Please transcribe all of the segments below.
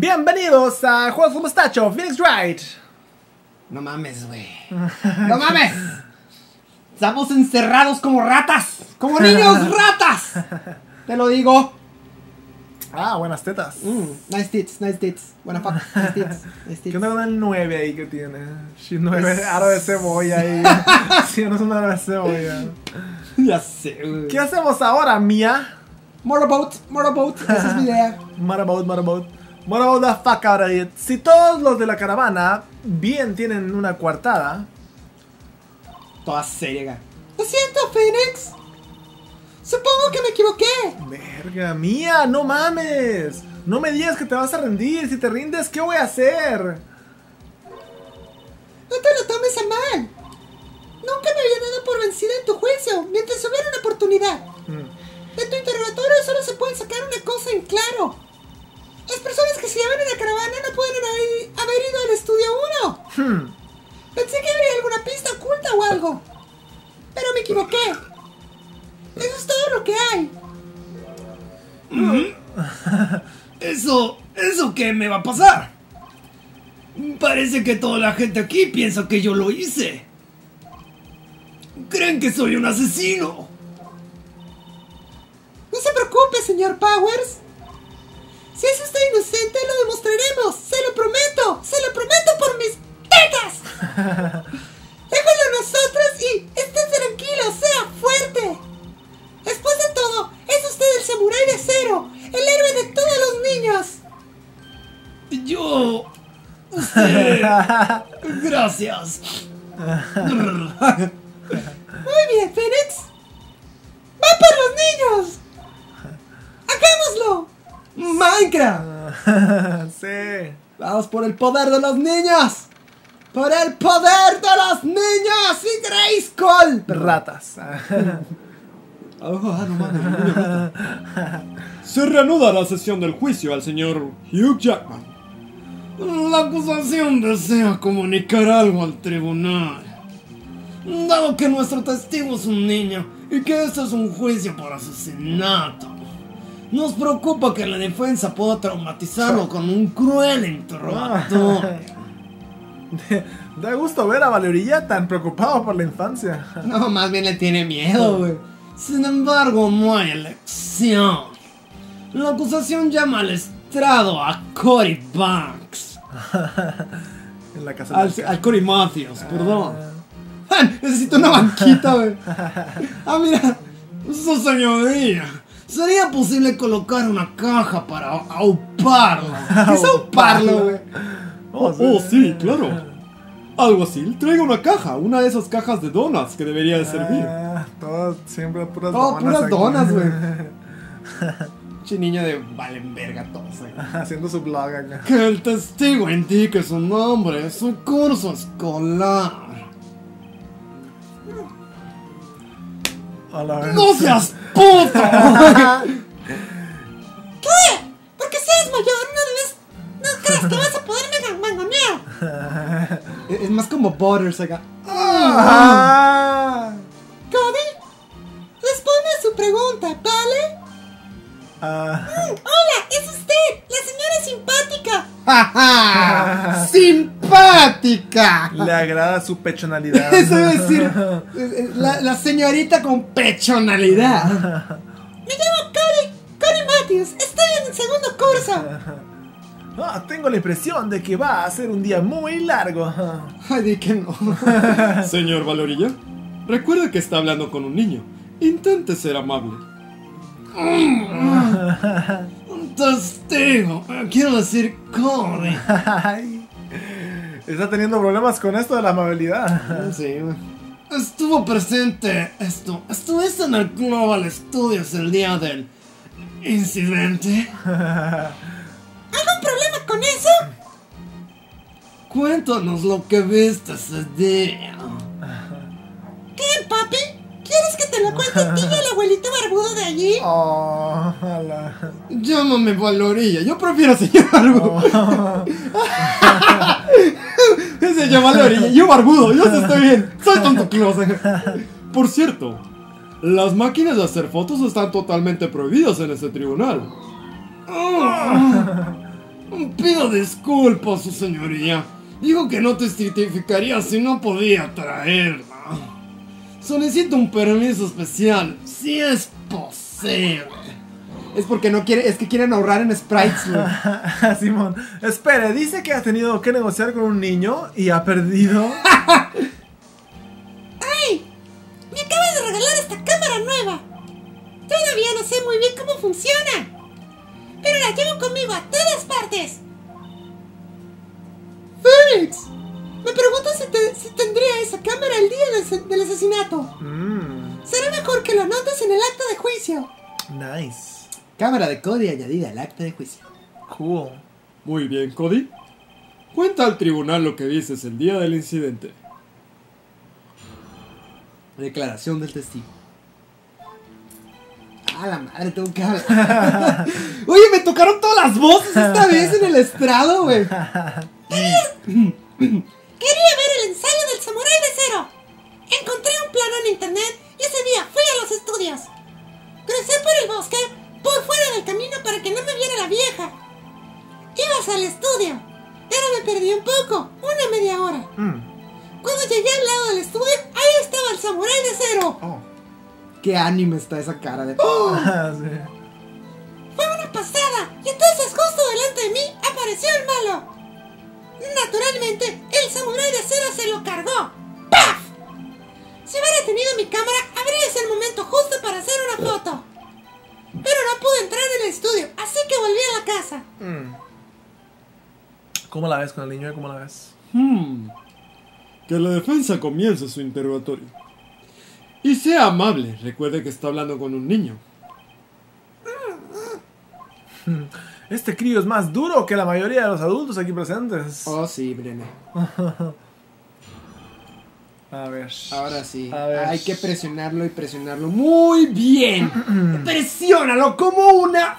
Bienvenidos a Juegos con Mostacho, Phoenix Wright. No mames, güey. No mames. Estamos encerrados como ratas. Como niños ratas. Te lo digo. Ah, buenas tetas. Nice tits, nice tits. Buena fuck, nice tits, nice tits. ¿Qué onda con el 9 ahí que tiene? 9, aro de cebolla ahí. Sí, no es un aro de cebolla. Ya sé, güey. ¿Qué hacemos ahora, mía? Motorboat, motorboat, esa es mi idea. Motorboat, motorboat. Motorboat the fuck out of it. Si todos los de la caravana bien tienen una coartada. Toda seria. Lo siento, Phoenix. Supongo que me equivoqué. Verga, mía, no mames. No me digas que te vas a rendir. Si te rindes, ¿qué voy a hacer? No te lo tomes a mal. Nunca me había dado por vencida en tu juicio. Mientras hubiera una oportunidad. De tu interrogatorio solo se puede sacar una cosa en claro. Las personas que se llevan en la caravana no pueden haber ido al estudio 1. Pensé que habría alguna pista oculta o algo, pero me equivoqué. Eso es todo lo que hay. ¿Eso qué me va a pasar? Parece que toda la gente aquí piensa que yo lo hice. Creen que soy un asesino. No se preocupe, señor Powers. Si es usted inocente, lo demostraremos. Se lo prometo. Se lo prometo por mis tetas. Déjalo a nosotros y esté tranquilo. Sea fuerte. Después de todo, es usted el samurái de acero, el héroe de todos los niños. Yo... sí. Gracias. Muy bien, Phoenix. ¡Va por los niños! ¡Hagámoslo! ¡Minecraft! Sí. Vamos por el poder de los niños. Por el poder de los niños. Y Grayskull. Ratas. Se reanuda la sesión del juicio al señor Hugh Jackman. La acusación desea comunicar algo al tribunal. Dado que nuestro testigo es un niño y que esto es un juicio por asesinato, nos preocupa que la defensa pueda traumatizarlo con un cruel interrogatorio. Da gusto ver a Valorilla tan preocupado por la infancia. No, más bien le tiene miedo, güey. Sin embargo, no hay elección. La acusación llama al estrado a Cody Banks. En la casa al Cory Matthews, perdón. Necesito una banquita, güey. Mira, su señoría. ¿Sería posible colocar una caja para auparlo? ¿Qué es auparlo, güey? Oh, sí, claro. Algo así. Traigo una caja, una de esas cajas de donas que debería de servir. Todas siempre puras donas. Puras donas, güey. Che niño de valen verga todos, güey. Haciendo su blog acá. Que el testigo indique su nombre, su curso escolar. ¡No seas puto! ¿Qué? Porque seas mayor, no crees que vas a poder mangonear. Es más como Butters acá. Cody, responde a su pregunta, ¿vale? Hola, es usted, la señora simpática. ¡Simpática! Le agrada su pechonalidad. Eso es decir, la señorita con pechonalidad. Me llamo Cory Matthews, estoy en el segundo curso. Tengo la impresión de que va a ser un día muy largo. Ay, de que no. Señor Valorilla, recuerda que está hablando con un niño. Intente ser amable. Testigo, quiero decir Cody. Está teniendo problemas con esto de la amabilidad. Sí, estuvo presente estuviste en el Global Studios el día del incidente. ¿Algún problema con eso? Cuéntanos lo que viste ese día. ¿Qué, papi? ¿Quieres que te lo cuente a ti y al abuelito barbudo de allí? Ojalá. Llámame Valorilla, yo prefiero señor barbudo. Señor Valorilla, yo barbudo, yo estoy bien. Soy tonto closet. Por cierto, las máquinas de hacer fotos están totalmente prohibidas en este tribunal. Pido disculpas, su señoría. Dijo que no te certificaría si no podía traerla. Solicito un permiso especial, si es posible. Es porque no quiere, es que quieren ahorrar en sprites. Simón, espere, dice que ha tenido que negociar con un niño y ha perdido. ¡Ay! Me acabas de regalar esta cámara nueva. Todavía no sé muy bien cómo funciona, pero la llevo conmigo a todas partes. Phoenix, me pregunto si tendría esa cámara el día del asesinato. Será mejor que lo anotes en el acta de juicio. Nice. Cámara de Cody añadida al acta de juicio. Cool. Muy bien, Cody. Cuenta al tribunal lo que dices el día del incidente. Declaración del testigo. A la madre, tengo que hablar. Oye, me tocaron todas las voces esta vez en el estrado, güey. Quería ver el ensayo del samurái de acero. Encontré un plano en internet y ese día fui a los estudios. Crucé por el bosque, por fuera del camino para que no me viera la vieja. Ibas al estudio, pero me perdí un poco, una media hora. Cuando llegué al lado del estudio, ahí estaba el samurái de acero. Qué anime está esa cara de... Fue una pasada, y entonces justo delante de mí apareció el malo. Naturalmente, el samurái de acero se lo cargó. ¡Paf! Si hubiera tenido mi cámara, habría sido el momento justo para hacer una foto. Pero no pude entrar en el estudio, así que volví a la casa. ¿Cómo la ves con el niño? ¿Cómo la ves? Que la defensa comience su interrogatorio. Y sea amable, recuerde que está hablando con un niño. Este crío es más duro que la mayoría de los adultos aquí presentes. Oh, sí, Brené. A ver. Ahora sí. A ver. Hay que presionarlo y presionarlo muy bien. Presiónalo como una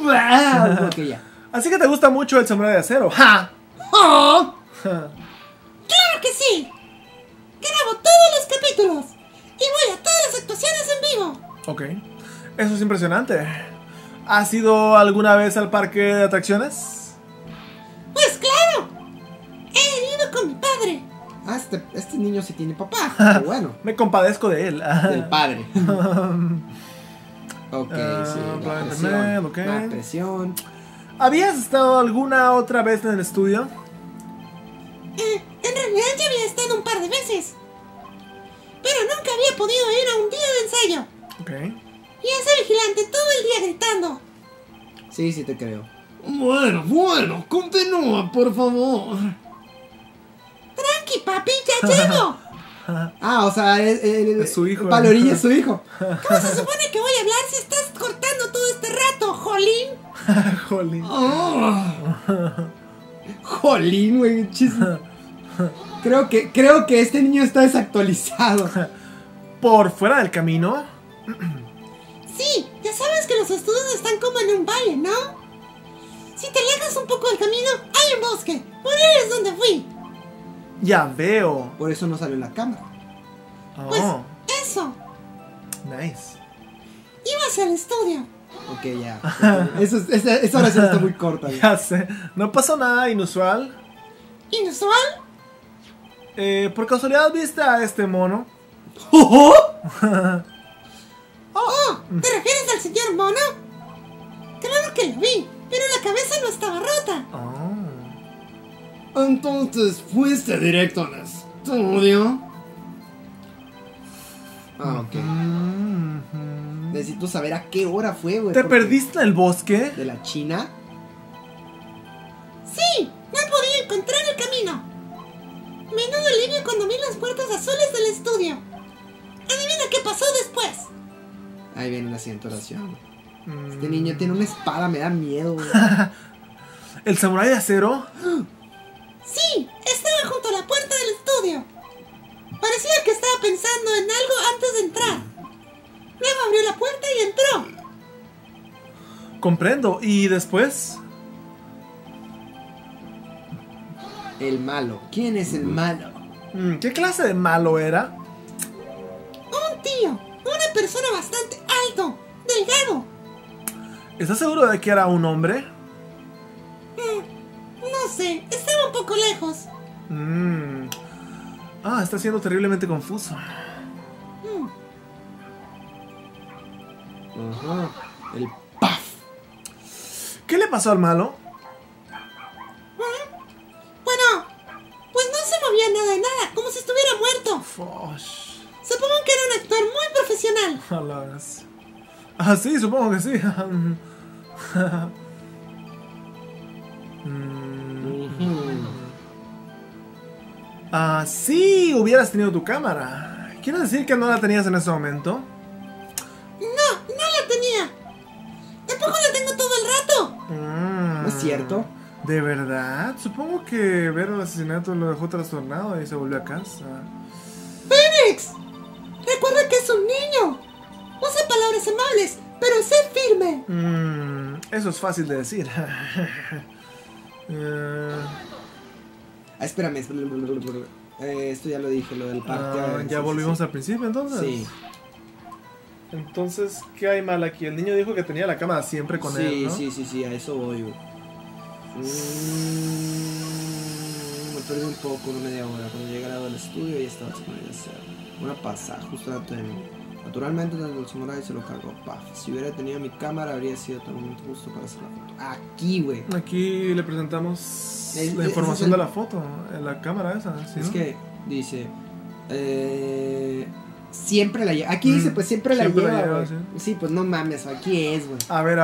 uva. Okay, ya. Así que te gusta mucho el samurái de acero. ¡Ja! ¡Oh! ¡Claro que sí! Grabo todos los capítulos y voy a todas las actuaciones en vivo. Ok. Eso es impresionante. ¿Has ido alguna vez al parque de atracciones? Pues claro, he ido con mi padre. Ah, este niño sí tiene papá, pero bueno. Me compadezco de él. Del padre. Ok, sí, la presión. ¿Habías estado alguna otra vez en el estudio? En realidad ya había estado un par de veces, pero nunca había podido ir a un día de ensayo. Ok. Y ese vigilante todo el día gritando. Sí, sí te creo. Bueno, continúa, por favor. Tranqui, papi, ya llego. O sea, es su hijo. Valorilla es su hijo. ¿Cómo se supone que voy a hablar si estás cortando todo este rato, jolín? Jolín. Jolín, güey, chisme. Creo que este niño está desactualizado. Por fuera del camino. Sí, ya sabes que los estudios están como en un valle, ¿no? Si te alejas un poco del camino, hay un bosque. Por ahí es donde fui. Ya veo. Por eso no salió la cámara. Pues, eso. Nice. Ibas al estudio. Ok, ya. Esa oración está muy corta. Ya sé. No pasó nada inusual. ¿Inusual? Por casualidad viste a este mono. ¿Te refieres al señor mono? Claro que lo vi, pero la cabeza no estaba rota. Entonces fuiste directo al estudio. Ok. Necesito saber a qué hora fue, güey. ¿Te perdiste en el bosque? ¿De la China? Sí, no podía encontrar el camino. Menudo alivio cuando vi las puertas azules del estudio. Adivina qué pasó después. Ahí viene la siguiente oración. Este niño tiene una espada, me da miedo. ¿El samurái de acero? Sí, estaba junto a la puerta del estudio. Parecía que estaba pensando en algo antes de entrar. Luego abrió la puerta y entró. Comprendo. ¿Y después? El malo. ¿Quién es el malo? ¿Qué clase de malo era? Un tío. Una persona bastante alto, delgado. ¿Estás seguro de que era un hombre? sé, estaba un poco lejos. Ah, está siendo terriblemente confuso. Ajá. El puff. ¿Qué le pasó al malo? Bueno, pues no se movía nada de nada, como si estuviera muerto. Fosh. Supongo que era un actor muy profesional. Alas. Ah, sí, supongo que sí. Ah, sí, hubieras tenido tu cámara. ¿Quieres decir que no la tenías en ese momento? No, no la tenía. Tampoco la tengo todo el rato. ¿No es cierto? ¿De verdad? Supongo que ver el asesinato lo dejó trastornado y se volvió a casa. ¡Phoenix! Recuerda que es un niño. Usa palabras amables, pero sé firme. Eso es fácil de decir. Espérame, esto ya lo dije, lo del parque. ¿Ya volvimos al principio entonces? Sí. Entonces, ¿qué hay mal aquí? El niño dijo que tenía la cámara siempre con él, ¿no? Sí, a eso voy. Me perdí un poco, una media hora. Cuando llegué al estudio ya estaba disponible. Una pasada, justo delante de mí. Naturalmente, tanto el samurái se lo cargó. Paf. Si hubiera tenido mi cámara, habría sido todo el momento justo para hacer la foto. Aquí, güey. Aquí le presentamos la información de la foto, la cámara esa. ¿Sí, no? Que dice. Siempre la lleva. Aquí dice, pues siempre la lleva. Sí, pues no mames, aquí es, güey. A ver.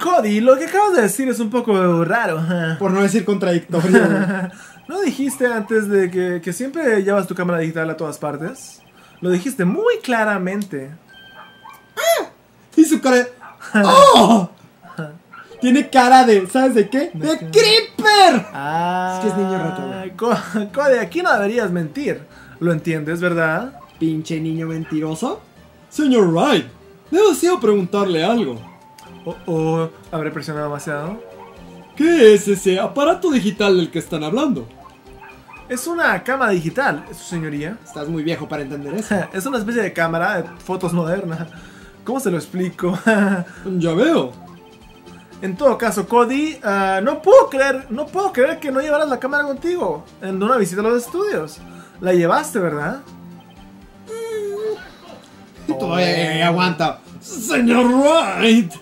Cody, lo que acabas de decir es un poco raro. Por no decir contradictorio. ¿No dijiste antes de que siempre llevas tu cámara digital a todas partes? Lo dijiste muy claramente. ¡Ah! Y su cara de... ¡Oh! Tiene cara de... ¿Sabes de qué? ¡De Creeper! Ah, es que es niño rato. Cody, aquí no deberías mentir. ¿Lo entiendes, verdad? ¿Pinche niño mentiroso? Señor Wright, deseo preguntarle algo. Oh, ¿habré presionado demasiado? ¿Qué es ese aparato digital del que están hablando? Es una cámara digital, su señoría. Estás muy viejo para entender eso. Es una especie de cámara de fotos moderna. ¿Cómo se lo explico? Ya veo. En todo caso, Cody, no puedo creer que no llevaras la cámara contigo en una visita a los estudios. La llevaste, ¿verdad? Aguanta. Señor Wright,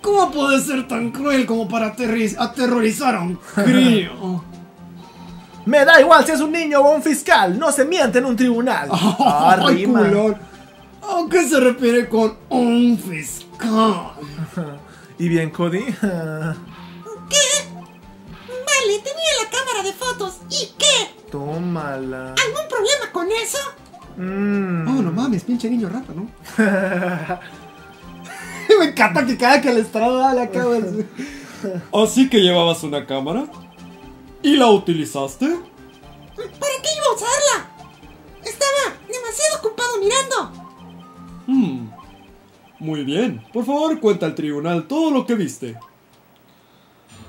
¿cómo puede ser tan cruel como para aterrorizar a un crío? Me da igual si es un niño o un fiscal, no se miente en un tribunal. ¿A qué se refiere con un fiscal? ¿Y bien, Cody? ¿Qué? Vale, tenía la cámara de fotos, ¿y qué? Tómala. ¿Algún problema con eso? Oh, no mames, pinche niño rata, ¿no? Me encanta que cada que le estrada la cámara. ¿Así que llevabas una cámara? ¿Y la utilizaste? ¿Para qué iba a usarla? Estaba demasiado ocupado mirando. Muy bien. Por favor, cuenta al tribunal todo lo que viste.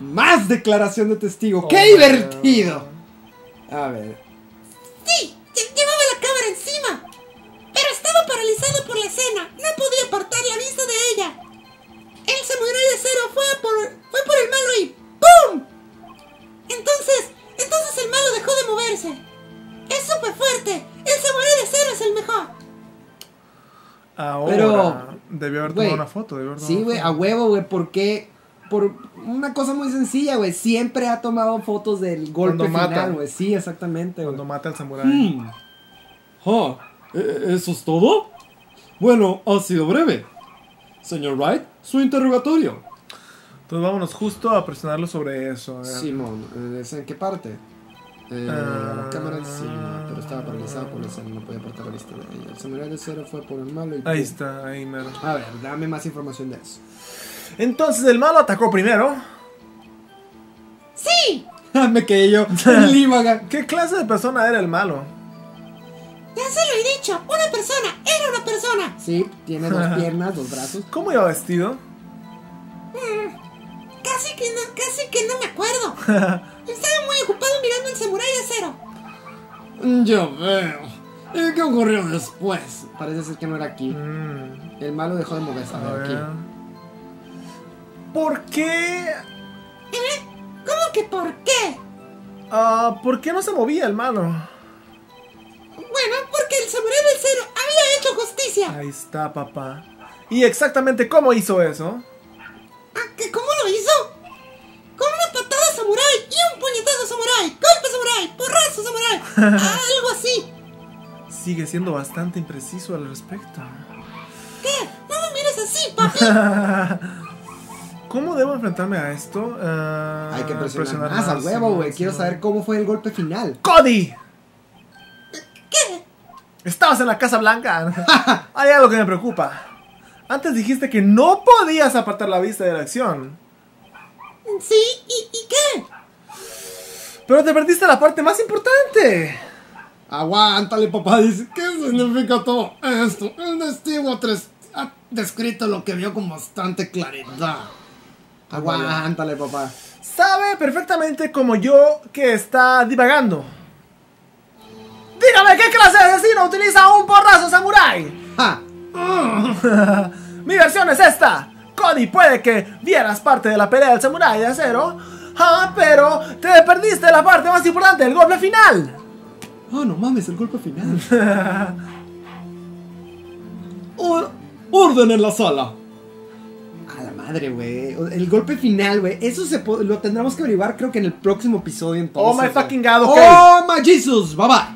¡Más declaración de testigo! ¡Qué divertido! A ver. Sí, llevaba la cámara encima. Pero estaba paralizado por la escena. No podía apartar la vista de ella. El samurái de acero fue por el malo y ¡pum! Entonces el malo dejó de moverse. Es súper fuerte. El samurái de acero es el mejor. Ahora, debió haber tomado una foto. Sí, güey, a huevo, güey. Porque por una cosa muy sencilla, güey. Siempre ha tomado fotos del golpe final, güey. Sí, exactamente. Cuando mata al samurái. ¿Eso es todo? Bueno, ha sido breve. Señor Wright, su interrogatorio. Entonces vámonos justo a presionarlo sobre eso. Simón, ¿es en qué parte? La cámara encima, pero estaba paralizada por la escena, no podía apartar la vista de ella. El samurái de acero fue por el malo y... Ahí está, ahí mero. A ver, dame más información de eso. Entonces el malo atacó primero. ¡Sí! Me quedé yo. ¿Qué clase de persona era el malo? Ya se lo he dicho, una persona, era una persona. Sí, tiene dos piernas, dos brazos. ¿Cómo iba vestido? Casi que no me acuerdo. Estaba muy ocupado mirando al samurái de acero. Ya veo. ¿Qué ocurrió después? Parece ser que no era aquí. El malo dejó de moverse. A ver, aquí. ¿Por qué? que por qué. ¿Por qué no se movía el malo? Bueno, porque el samurái de acero había hecho justicia. Ahí está, papá. ¿Y exactamente cómo hizo eso? ¿Cómo lo hizo? Con una patada samurái y un puñetazo samurái. Golpe samurái, porrazo samurái. Algo así. Sigue siendo bastante impreciso al respecto. ¿Qué? No me mires así, papi. ¿Cómo debo enfrentarme a esto? Hay que presionar más a huevo, güey. Quiero saber cómo fue el golpe final. ¡Cody! ¿Qué? Estabas en la Casa Blanca. Hay algo que me preocupa. Antes dijiste que no podías apartar la vista de la acción. Sí, ¿y qué? Pero te perdiste la parte más importante. Aguántale, papá. Dice, ¿qué significa todo esto? El testigo 3 ha descrito lo que vio con bastante claridad. Aguántale, papá. Sabe perfectamente como yo que está divagando. Dígame, ¿qué clase de asesino utiliza un porrazo samurái? Ja. Mi versión es esta. Cody, puede que vieras parte de la pelea del samurái de acero, pero te perdiste la parte más importante, el golpe final. Oh, no mames, el golpe final. Orden en la sala. A la madre, güey. El golpe final, güey. Eso lo tendremos que averiguar, creo que en el próximo episodio, entonces. Oh my fucking God, okay. Oh my Jesus, bye bye.